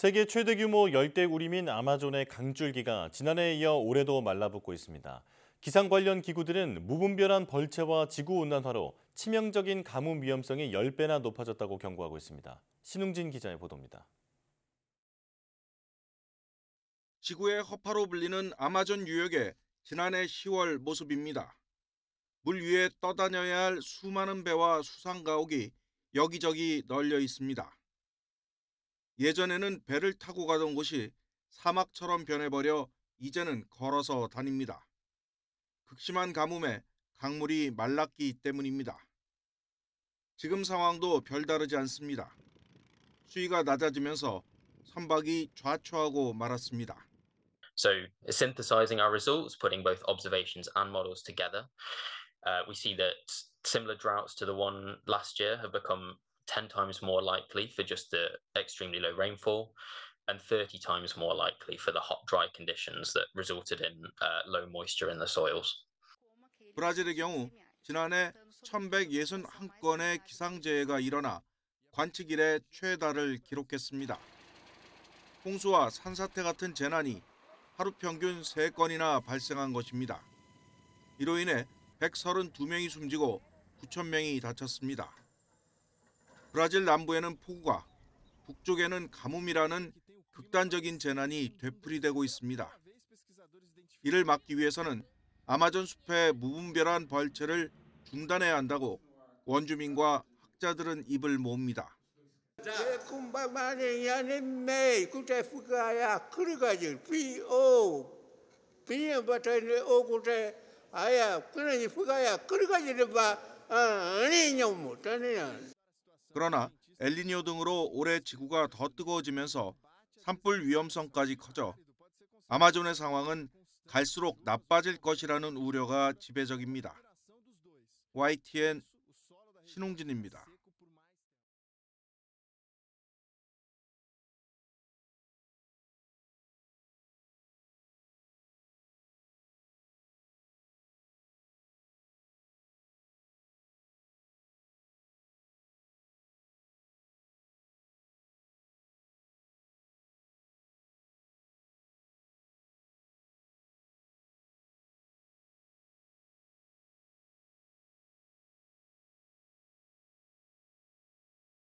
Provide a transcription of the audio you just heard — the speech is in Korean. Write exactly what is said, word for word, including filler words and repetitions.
세계 최대 규모 열대우림인 아마존의 강줄기가 지난해에 이어 올해도 말라붙고 있습니다. 기상 관련 기구들은 무분별한 벌채와 지구온난화로 치명적인 가뭄 위험성이 열 배나 높아졌다고 경고하고 있습니다. 신웅진 기자의 보도입니다. 지구의 허파로 불리는 아마존 유역의 지난해 시월 모습입니다. 물 위에 떠다녀야 할 수많은 배와 수상가옥이 여기저기 널려 있습니다. 예전에는 배를 타고 가던 곳이 사막처럼 변해버려 이제는 걸어서 다닙니다. 극심한 가뭄에 강물이 말랐기 때문입니다. 지금 상황도 별다르지 않습니다. 수위가 낮아지면서 선박이 좌초하고 말았습니다. So, synthesizing our results, putting both observations and models together, uh, we see that similar droughts to the one last year have become ten times more likely for just the extremely low rainfall and thirty times more likely for the hot, dry conditions that resulted in uh, low moisture in the soils. 브라질의 경우 지난해 천백육십일 건의 기상재해가 일어나 관측 이래 최다를 기록했습니다. 홍수와 산사태 같은 재난이 하루 평균 세 건이나 발생한 것입니다. 이로 인해 백삼십이 명이 숨지고 구천 명이 다쳤습니다. 브라질 남부에는 폭우가, 북쪽에는 가뭄이라는 극단적인 재난이 되풀이되고 있습니다. 이를 막기 위해서는 아마존 숲의 무분별한 벌채를 중단해야 한다고 원주민과 학자들은 입을 모읍니다. 그러나 엘니뇨 등으로 올해 지구가 더 뜨거워지면서 산불 위험성까지 커져 아마존의 상황은 갈수록 나빠질 것이라는 우려가 지배적입니다. 와이티엔 신웅진입니다.